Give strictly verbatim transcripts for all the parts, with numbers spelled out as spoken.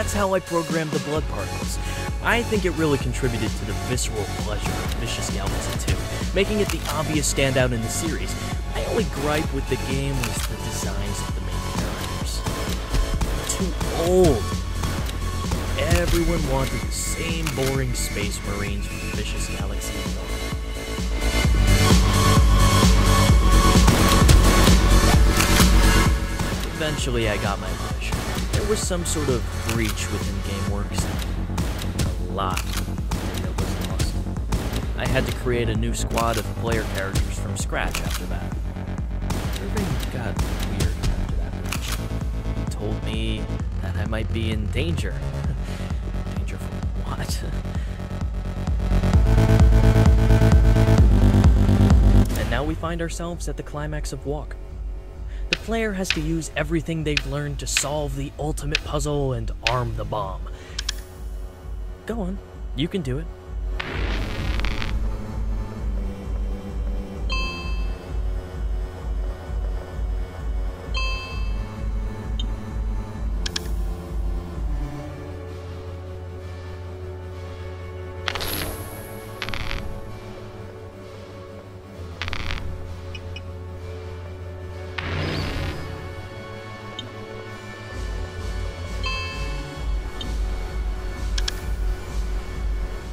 that's how I programmed the blood particles. I think it really contributed to the visceral pleasure of Vicious Galaxy two, making it the obvious standout in the series. My only gripe with the game was the designs of the main characters. Too old. Everyone wanted the same boring space marines from Vicious Galaxy one. Eventually, I got my wish. There was some sort of breach within Gameworks. A lot that was lost. I had to create a new squad of player characters from scratch after that. Everything got weird after that breach. He told me that I might be in danger. Danger from what? And now we find ourselves at the climax of Walk. The player has to use everything they've learned to solve the ultimate puzzle and arm the bomb. Go on, you can do it.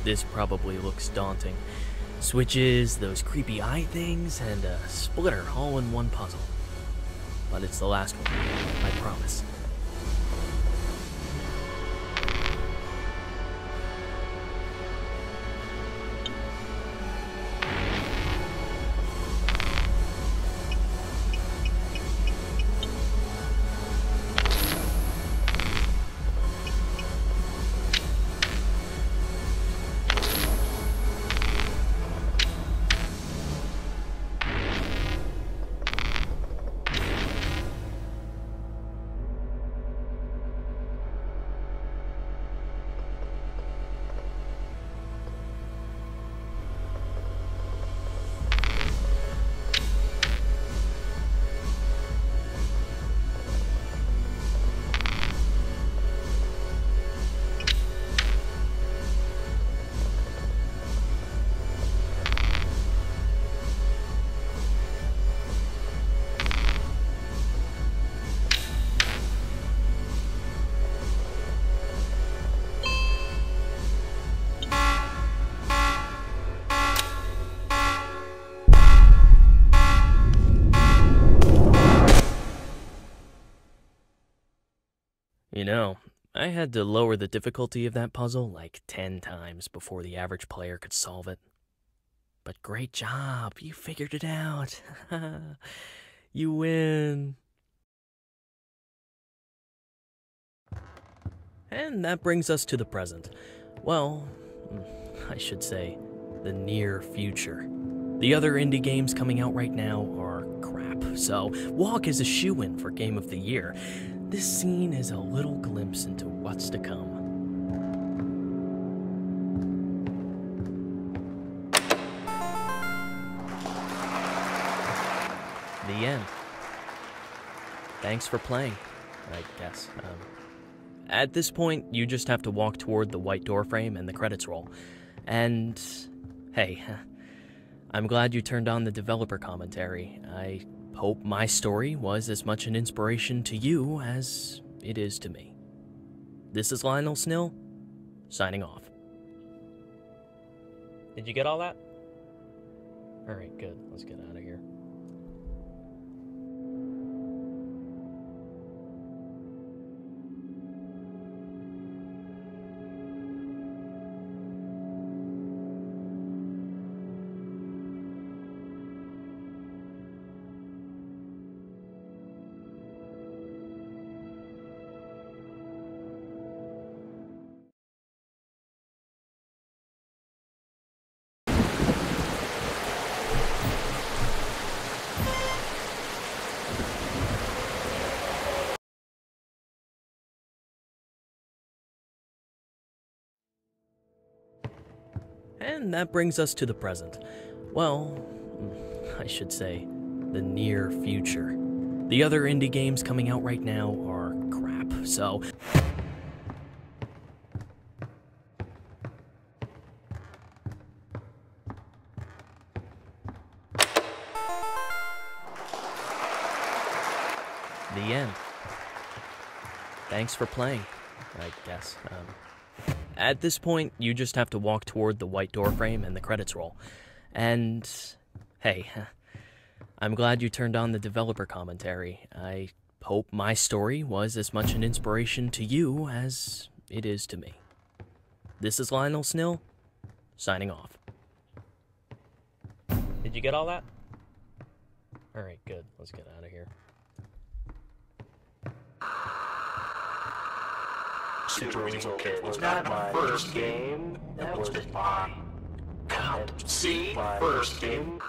This probably looks daunting. Switches, those creepy eye things, and a splitter all in one puzzle. But it's the last one, I promise. You know, I had to lower the difficulty of that puzzle like ten times before the average player could solve it. But great job, you figured it out. You win. And that brings us to the present. Well, I should say, the near future. The other indie games coming out right now are crap, so Walk is a shoo-in for Game of the Year. This scene is a little glimpse into what's to come. The end. Thanks for playing, I guess. Um, at this point, you just have to walk toward the white doorframe and the credits roll. And hey, I'm glad you turned on the developer commentary. I hope my story was as much an inspiration to you as it is to me. This is Lionel Snell, signing off. Did you get all that? All right, good. Let's get out of here. And that brings us to the present. Well, I should say, the near future. The other indie games coming out right now are crap, so... the end. Thanks for playing, I guess. Um, at this point, you just have to walk toward the white doorframe and the credits roll. And, hey, I'm glad you turned on the developer commentary. I hope my story was as much an inspiration to you as it is to me. This is Lionel Snell, signing off. Did you get all that? Alright, good. Let's get out of here. Situational kit was not my first game. That was my comp C first game.